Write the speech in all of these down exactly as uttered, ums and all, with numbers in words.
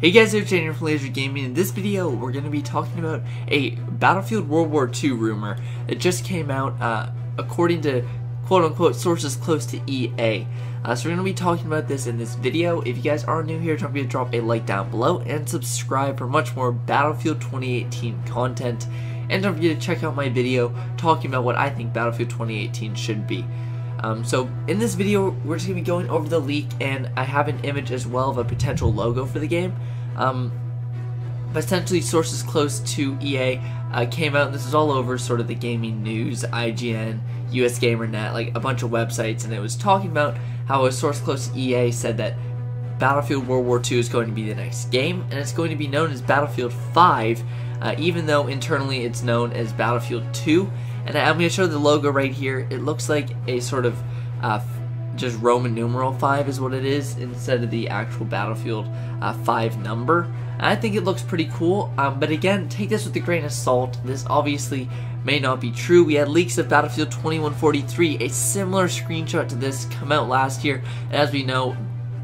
Hey guys, it's Tanner from Laser Gaming. In this video, we're going to be talking about a Battlefield World War Two rumor that just came out, uh, according to quote-unquote sources close to E A. Uh, so we're going to be talking about this in this video. If you guys are new here, don't forget to drop a like down below and subscribe for much more Battlefield twenty eighteen content. And don't forget to check out my video talking about what I think Battlefield twenty eighteen should be. Um, so in this video, we're just going to be going over the leak, and I have an image as well of a potential logo for the game. Um, but essentially, sources close to E A uh, came out, and this is all over sort of the gaming news, I G N, U S Gamer Net, like a bunch of websites, and it was talking about how a source close to E A said that Battlefield World War Two is going to be the next game, and it's going to be known as Battlefield five, uh, even though internally it's known as Battlefield two. And I'm going to show the logo right here. It looks like a sort of uh, just Roman numeral five is what it is, instead of the actual Battlefield uh, five number. And I think it looks pretty cool, um, but again, take this with a grain of salt. This obviously may not be true. We had leaks of Battlefield twenty-one forty-three, a similar screenshot to this, come out last year, and as we know,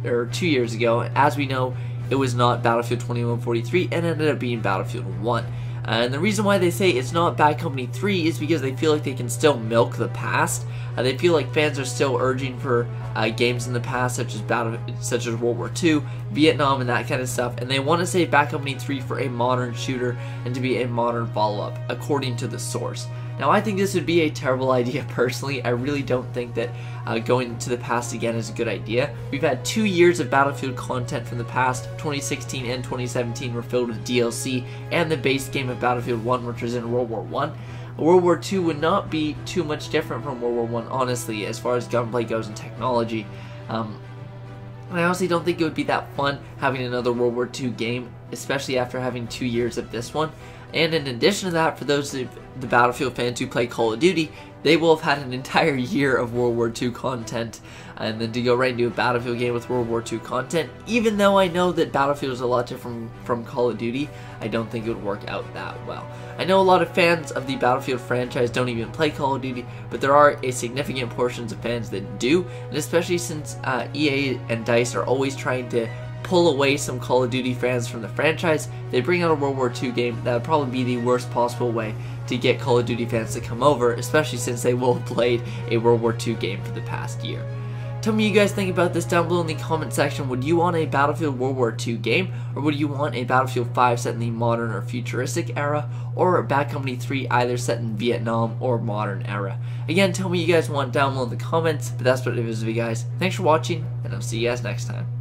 or two years ago, as we know, it was not Battlefield twenty-one forty-three and ended up being Battlefield one. Uh, and the reason why they say it's not Bad Company three is because they feel like they can still milk the past. Uh, they feel like fans are still urging for uh, games in the past, such as Battle, such as World War Two, Vietnam, and that kind of stuff. And they want to save Bad Company three for a modern shooter and to be a modern follow-up, according to the source. Now, I think this would be a terrible idea personally. I really don't think that uh, going to the past again is a good idea. We've had two years of Battlefield content from the past. twenty sixteen and twenty seventeen were filled with D L C and the base game of Battlefield one, which was in World War One. World War Two would not be too much different from World War One, honestly, as far as gunplay goes and technology. Um, and I honestly don't think it would be that fun having another World War Two game, especially after having two years of this one. And in addition to that, for those of the Battlefield fans who play Call of Duty, they will have had an entire year of World War Two content, and then to go right into a Battlefield game with World War Two content, even though I know that Battlefield is a lot different from Call of Duty, I don't think it would work out that well. I know a lot of fans of the Battlefield franchise don't even play Call of Duty, but there are a significant portions of fans that do, and especially since uh, E A and DICE are always trying to pull away some Call of Duty fans from the franchise, they bring out a World War Two game. That would probably be the worst possible way to get Call of Duty fans to come over, especially since they will have played a World War Two game for the past year. Tell me what you guys think about this down below in the comment section. Would you want a Battlefield World War Two game, or would you want a Battlefield five set in the modern or futuristic era, or a Bad Company three either set in Vietnam or modern era? Again, tell me what you guys want down below in the comments, but that's what it is for you guys. Thanks for watching, and I'll see you guys next time.